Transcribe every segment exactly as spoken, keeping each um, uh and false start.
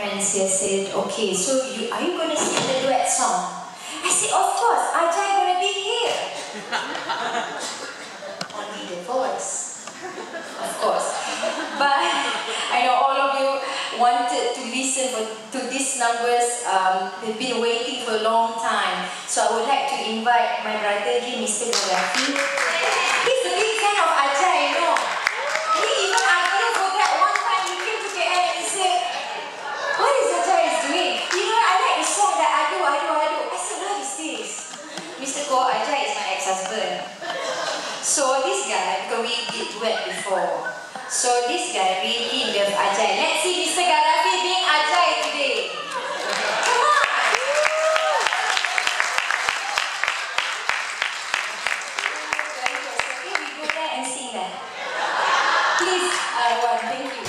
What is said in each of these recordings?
friends here said, okay, so you, are you going to sing the duet song? I said, of course, Ajai is going to be here. Only the voice, of course. But I know all of you wanted to listen for, to these numbers. Um, they've been waiting for a long time. So I would like to invite my brother here, Mister Nalaki. He's a big fan of Ajai, you know. He even, I couldn't forget one time he came to K L and he said, what is Ajai is doing? You know, I like the song that I do, I do, I do. I said, what is this? Mister Ko, Ajai is my ex-husband. So this guy, because we did duet before. So this guy really loves Ajai. Let's see Mister Garazi being Ajai today. Come on! Can we go there and sing that? Please, uh, one, thank you.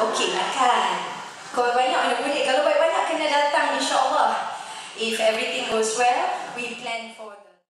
Okey, makan. Kalau banyak ada boleh. Kalau banyak-banyak kena datang, insya-Allah. If everything goes well, we plan for